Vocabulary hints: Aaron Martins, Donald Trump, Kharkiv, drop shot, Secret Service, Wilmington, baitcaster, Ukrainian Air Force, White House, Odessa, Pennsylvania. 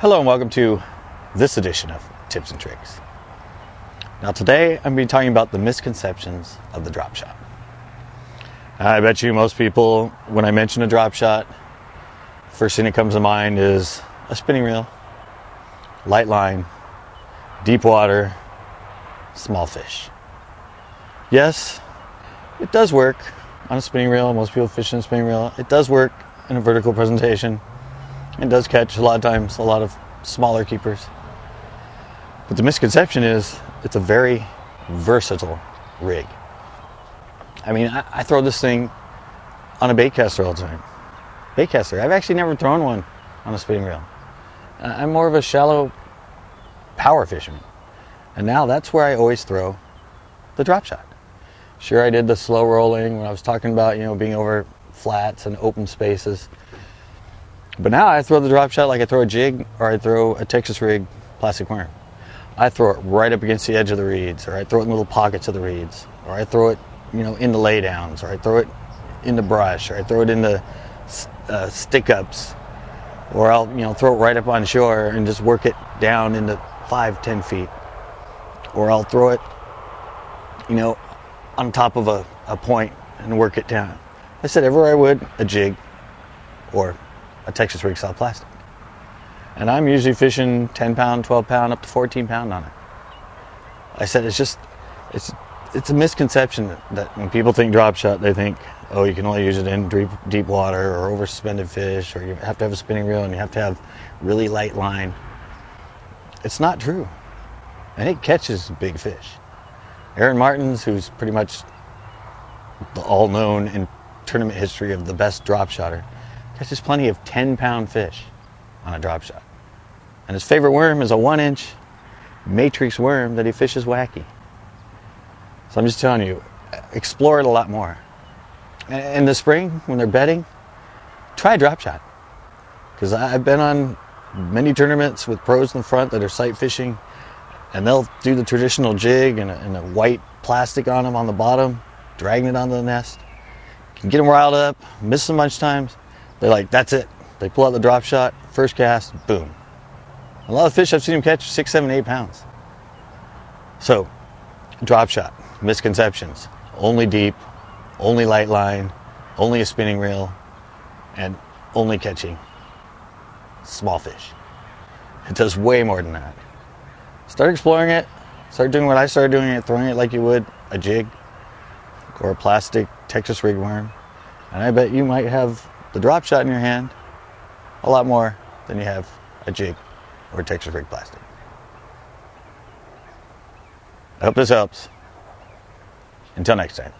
Hello and welcome to this edition of Tips and Tricks. Now today I'm going to be talking about the misconceptions of the drop shot. I bet you most people, when I mention a drop shot, first thing that comes to mind is a spinning reel, light line, deep water, small fish. Yes, it does work on a spinning reel. Most people fish in a spinning reel. It does work in a vertical presentation. It does catch a lot of times a lot of smaller keepers. But the misconception is it's a very versatile rig. I mean, I throw this thing on a baitcaster all the time. Baitcaster. I've actually never thrown one on a spinning reel. I'm more of a shallow power fisherman. And now that's where I always throw the drop shot. Sure, I did the slow rolling when I was talking about, you know, being over flats and open spaces. But now I throw the drop shot like I throw a jig or I throw a Texas rig plastic worm. I throw it right up against the edge of the reeds, or I throw it in little pockets of the reeds, or I throw it, you know, in the laydowns, or I throw it in the brush, or I throw it in the stick-ups, or I'll, you know, throw it right up on shore and just work it down into 5-10 feet, or I'll throw it, you know, on top of a point and work it down. I said everywhere I would, a jig or a Texas rig style plastic. And I'm usually fishing 10 pound, 12 pound, up to 14 pound on it. I said it's just, it's a misconception that when people think drop shot, they think, oh, you can only use it in deep water or over suspended fish, or you have to have a spinning reel and you have to have really light line. It's not true. And it catches big fish. Aaron Martins, who's pretty much the all known in tournament history of the best drop shotter, catches plenty of 10 pound fish on a drop shot. And his favorite worm is a 1-inch matrix worm that he fishes wacky. So I'm just telling you, explore it a lot more. In the spring, when they're bedding, try a drop shot. Because I've been on many tournaments with pros in the front that are sight fishing, and they'll do the traditional jig and a white plastic on them on the bottom, dragging it onto the nest. You can get them riled up, miss them a bunch of times. They're like, that's it. They pull out the drop shot, first cast, boom. A lot of fish I've seen them catch 6, 7, 8 pounds. So, drop shot, misconceptions. Only deep, only light line, only a spinning reel, and only catching small fish. It does way more than that. Start exploring it. Start doing what I started doing it, throwing it like you would a jig or a plastic Texas rig worm. And I bet you might have the drop shot in your hand a lot more than you have a jig or Texas rig plastic. I hope this helps. Until next time.